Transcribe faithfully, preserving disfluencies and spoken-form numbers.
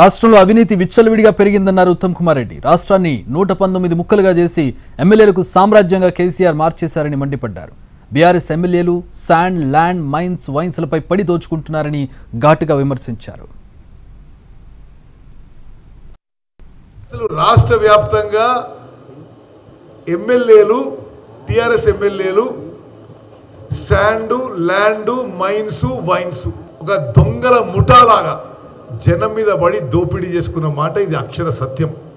రాష్ట్రంలో అవినీతి విచ్చలవిడిగా పెరిగిందన్నారు ఉత్తమ్ కుమార్ రెడ్డి। రాష్ట్రాన్ని నూట పంతొమ్మిది ముక్కలుగా చేసి ఎమ్మెల్యేలకు సామ్రాజ్యంగా కేసీఆర్ మార్చేశారని మండిపడ్డారు। బీఆర్ఎస్ ఎమ్మెల్యేలు శాండ్ ల్యాండ్ మైన్స్ వైన్స్లపై పడి దోచుకుంటున్నారని ఘాటుగా విమర్శించారు। అసలు రాష్ట్ర వ్యాప్తంగా ఎమ్మెల్యేలు బీఆర్ఎస్ ఎమ్మెల్యేలు శాండ్ ల్యాండ్ మైన్స్ వైన్స్ ఒక దొంగల ముఠాలాగా జనం మీద పడి దోపిడీ చేసుకున్న మాట ఇది అక్షర సత్యం।